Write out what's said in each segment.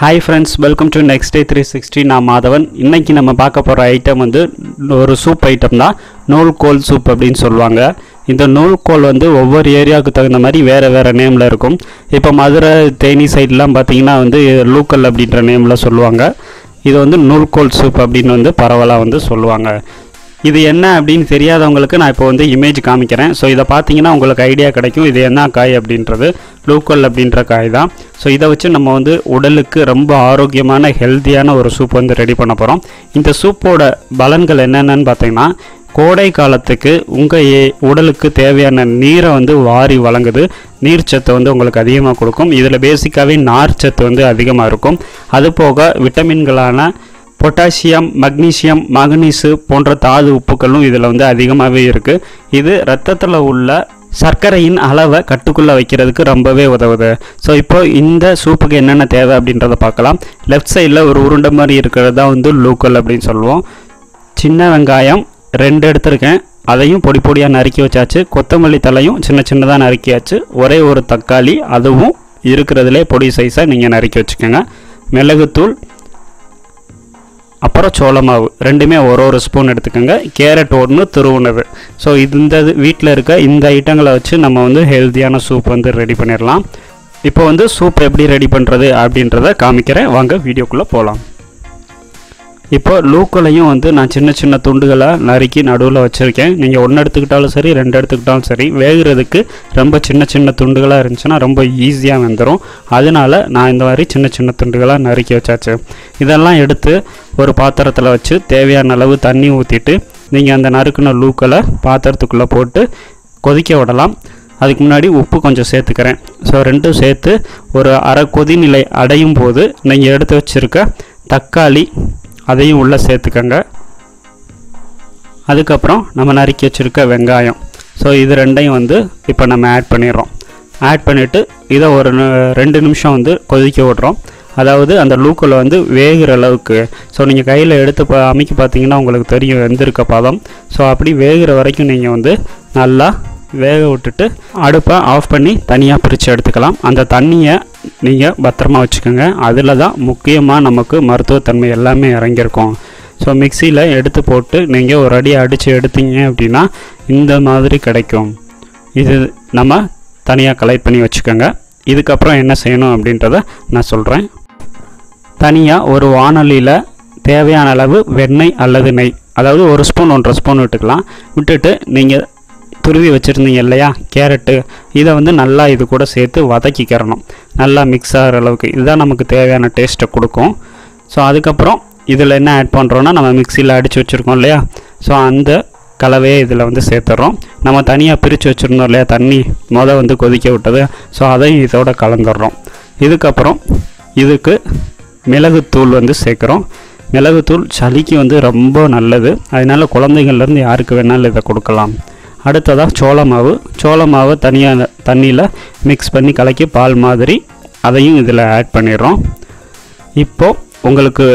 High friends welcome to next day 360 ना माधवन इनकी number पाक ईटम वो सूप ईटम नूल कोल सूप अब नूल कोल वो एरिया तक मारे वे वे नेम इधुरा तेनी सैडल पाती लूकल अब नेम इत वो नूल कोल सूप अब परवला वह इतना अब ना वो इमेज कामिक्रेन सो पाती ईडिया कई अब लूकल अब काय दा सो वे नम्बर उड़ल के रोम आरोग्य हेल्तियान और सूप वो रेडी पड़पो इत सूपो बलन पाती उड़लुक्कु தேவையான நீரை வாரி வழங்குது நீர் சத்து உங்களுக்கு அதிகமா கொடுக்கும் இதுல பேசிக்காவே நார் சத்து அதிகமா இருக்கும் அது போக விட்டமின்களான பொட்டாசியம் மக்னீசியம் மங்கனீசு போன்ற தாது உப்புகளும் இதுல அதிகமாவே இருக்கு இது இரத்தத்துல உள்ள சர்க்கரையின் அளவை கட்டுக்குள்ள வைக்கிறதுக்கு ரொம்பவே உதவுது சோ இப்போ இந்த சூப்புக்கு என்னென்ன தேவை அப்படின்றத பார்க்கலாம் லெஃப்ட் சைடுல ஒரு உருண்டை மாதிரி இருக்குறதா லூக்கல் அப்படி சொல்லுவோம் சின்ன வெங்காயம் ரெண்டு எடுத்துர்க்கேன் அதையும் பொடி பொடியா நறுக்கி வச்சாச்சு கொத்தமல்லி தழையும் சின்ன சின்னதா நறுக்கியாச்சு ஒரே ஒரு தக்காளி அதுவும் இருக்குறதுல பொடி சைஸா நீங்க நறுக்கி வச்சுக்கங்க மிளகுத்தூள் அப்புறம் சோளமாவு ரெண்டுமே ஒரு ஸ்பூன் எடுத்துக்கங்க கேரட் ஒன்னு துருவுனது சோ இந்த வீட்ல இருக்க இந்த ஐட்டங்களை வச்சு நம்ம ஹெல்தியான சூப் ரெடி பண்ணிரலாம் இப்போ சூப் எப்படி ரெடி பண்றது அப்படின்றதை காமிக்கிறேன் வாங்க வீடியோக்குள்ள போலாம் இப்போ லூக்களையும் ना சின்ன சின்ன துண்டுகளா நறுக்கி நடுவுல வச்சிருக்கேன் நீங்க ஒண்ணு எடுத்துக்கிட்டாலும் சரி ரெண்டு எடுத்துக்கிட்டாலும் சரி வேகிறதுக்கு ரொம்ப சின்ன சின்ன துண்டுகளா இருந்துச்சுனா ரொம்ப ஈஸியா வெந்துரும் அதனால நான் இந்த மாதிரி சின்ன சின்ன துண்டுகளா நறுக்கி வச்சாச்சு இதெல்லாம் எடுத்து ஒரு பாத்திரத்துல வச்சு தேவையான அளவு தண்ணி ஊத்திட்டு நீங்க அந்த நறுக்குன லூக்களை பாத்திரத்துக்குள்ள போட்டு கொதிக்க விடலாம் அதுக்கு முன்னாடி உப்பு கொஞ்சம் சேர்த்துக்கறேன் சோ ரெண்டும் சேர்த்து ஒரு அரை கொதிநிலை அடையும் போது நீங்க எடுத்து வச்சிருக்க தக்காளி அதையும் உள்ள சேர்த்துக்கங்க அதுக்கு அப்புறம் நம்ம நறுக்கி வச்சிருக்க வெங்காயம் சோ இது ரெண்டையும் இப்போ நம்ம ஆட் பண்ணிரோம் ஆட் பண்ணிட்டு இத ஒரு 2 நிமிஷம் கொதிக்க விடுறோம் அதாவது அந்த லூக்குல வேகுற அளவுக்கு சோ நீங்க கையில எடுத்து அமிக்கி பாத்தீங்கன்னா உங்களுக்கு தெரியும் வெந்திருக்க பதம் சோ அப்படி வேகுற வரைக்கும் நீங்க நல்லா வேக விட்டுட்டு அடுப்பை ஆஃப் பண்ணி தனியா பிரிச்சு எடுத்துக்கலாம் அந்த தண்ணியை நீங்க பத்திரமா வச்சுக்கங்க அதுல தான் முக்கியமா நமக்கு மருத்துவ தன்மை எல்லாமே இறங்கி இருக்கும் சோ மிக்ஸில எடுத்து போட்டு நீங்க ஒரு அடி அடிச்சு எடுத்தீங்க அப்படினா இந்த மாதிரி கிடைக்கும் இது நம்ம தனியா கலெக்ட் பண்ணி வச்சுக்கங்க இதுக்கு அப்புறம் என்ன செய்யணும் அப்படின்றதை நான் சொல்றேன் தனியா ஒரு வாணலில தேவையான அளவு வெண்ணெய் அல்லது நெய் அதாவது ஒரு ஸ்பூன் 1/2 ஸ்பூன் விட்டுக்கலாம் விட்டுட்டு நீங்க துருவி வச்சிருந்தீங்க கேரட் இத நல்லா இது கூட சேர்த்து வதக்கிக்கறணும் நல்லா மிக்ஸ் ஆற அளவுக்கு இதுதான் நமக்கு தேவையான டேஸ்ட்டை கொடுக்கும் சோ அதுக்கு அப்புறம் இதுல என்ன ஆட் பண்றோம்னா நம்ம மிக்ஸில அடிச்சு வச்சிருக்கோம் இல்லையா சோ அந்த கலவையை இதுல சேர்த்துறோம் நம்ம தனியா பிரிச்சு வச்சிருந்தோம் இல்லையா தண்ணி கொதிக்க விட்டது சோ அதையும் இதோட கலந்துறோம் இதுக்கு அப்புறம் இதுக்கு மிளகு தூள் சேர்க்கறோம் மிளகு தூள் சளிக்கு ரொம்ப நல்லது அதனால குழந்தைகள்ல இருந்து யாருக்கு வேணாலும் இத கொடுக்கலாம் அடுத்ததா சோளமாவு சோளமாவை தனியா தண்ணியில மிக்ஸ் பண்ணி கலக்கி பால் மாதிரி அதையும் இதுல ஆட் பண்ணிரோம் இப்போ உங்களுக்கு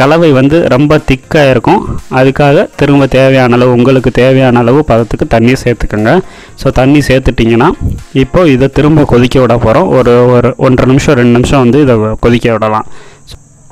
கலவை ரொம்ப திக்கா இருக்கும் அதுக்காக திரும்ப தேவையான அளவு உங்களுக்கு தேவையான அளவு பதத்துக்கு தண்ணி சேர்த்துக்கங்க சோ தண்ணி சேர்த்துட்டீங்கனா இப்போ இத திரும்ப கொதிக்க விட போறோம் ஒரு 1.5 நிமிஷம் 2 நிமிஷம் இத கொதிக்க விடலாம்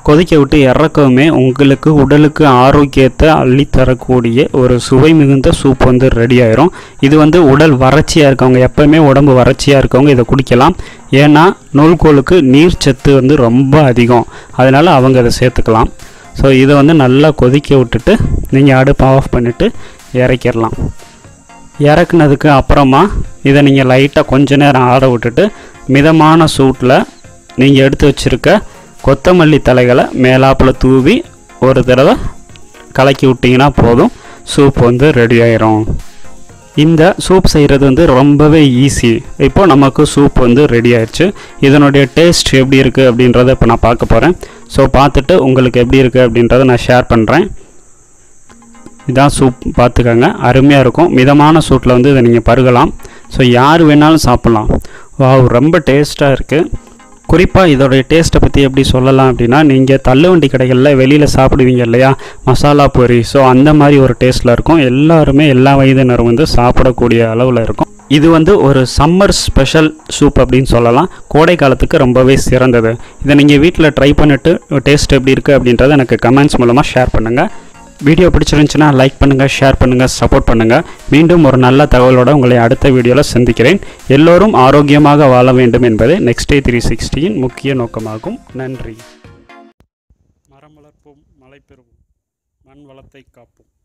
கொதிக்க விட்டு இறக்கவுமே உங்களுக்கு உடலுக்கு ஆரோக்கியத்தை அள்ளி தரக்கூடிய ஒரு சுவை மிகுந்த சூப் ரெடி ஆயிரும் இது உடல் வறட்சியா இருக்கவங்க எப்பவுமே உடம்பு வறட்சியா இருக்கவங்க இத குடிக்கலாம் ஏன்னா நூல்கோலுக்கு நீர் சத்து ரொம்ப அதிகம் அதனால அவங்க அதை சேர்த்துக்கலாம் சோ இத நல்லா கொதிக்க விட்டுட்டு நீங்க அடுப்பை ஆஃப் பண்ணிட்டு இறக்கிரலாம் இறக்குனதுக்கு அப்புறமா இத நீங்க லைட்டா கொஞ்ச நேரம் ஆற விட்டுட்டு மிதமான சூட்ல நீங்க எடுத்து வச்சிருக்க கொத்தமல்லி தலைகளை மேலாப்புல தூவி ஒரு தடவை கலக்கி விட்டீங்கன்னா போதும் சூப் ரெடி ஆயிரும் இந்த சூப் செய்யறது ரொம்பவே ஈஸி இப்போ நமக்கு சூப் ரெடி ஆயிருச்சு இதனுடைய டேஸ்ட் எப்படி இருக்கு அப்படிங்கறத இப்ப நான் பார்க்க போறேன் சோ பார்த்துட்டு உங்களுக்கு எப்படி இருக்கு அப்படிங்கறத நான் ஷேர் பண்றேன் இதான் சூப் பாத்துக்கங்க அருமையா இருக்கும் மிதமான சூட்ல இத நீங்க பருகலாம் சோ யார் வேணாலும் சாப்பிடலாம் வாவ் ரொம்ப டேஸ்டா இருக்கு குறிப்பா இதோட டேஸ்ட்டை பத்தி எப்படி சொல்லலாம் அப்படினா நீங்க தள்ளுவண்டி கடைகள்ல வெளியில சாப்பிடுவீங்க இல்லையா மசாலா பொரி சோ அந்த மாதிரி ஒரு டேஸ்ட்ல இருக்கும் எல்லாரும் எல்லா வயதினரும் சாப்பிடக்கூடிய அளவுல இருக்கும் இது வந்து ஒரு சம்மர் ஸ்பெஷல் சூப் அப்படினு சொல்லலாம். கோடை காலத்துக்கு ரொம்பவே சிறந்தது. இதை நீங்கள் வீட்டில் ட்ரை பண்ணிவிட்டு டேஸ்ட் எப்படி இருக்குது அப்படின்றத எனக்கு கமெண்ட்ஸ் மூலமாக ஷேர் பண்ணுங்கள். வீடியோ பிடிச்சிருந்துச்சுன்னா லைக் பண்ணுங்கள், ஷேர் பண்ணுங்கள், சப்போர்ட் பண்ணுங்கள். மீண்டும் ஒரு நல்ல தகவலோடு உங்களை அடுத்த வீடியோவில் சந்திக்கிறேன். எல்லோரும் ஆரோக்கியமாக வாழ வேண்டும் என்பது நெக்ஸ்ட் டே 360ன் முக்கிய நோக்கமாகும். நன்றி. மரம் வளர்ப்போம், மழை பெறுவோம், மண் வளத்தை காப்போம்.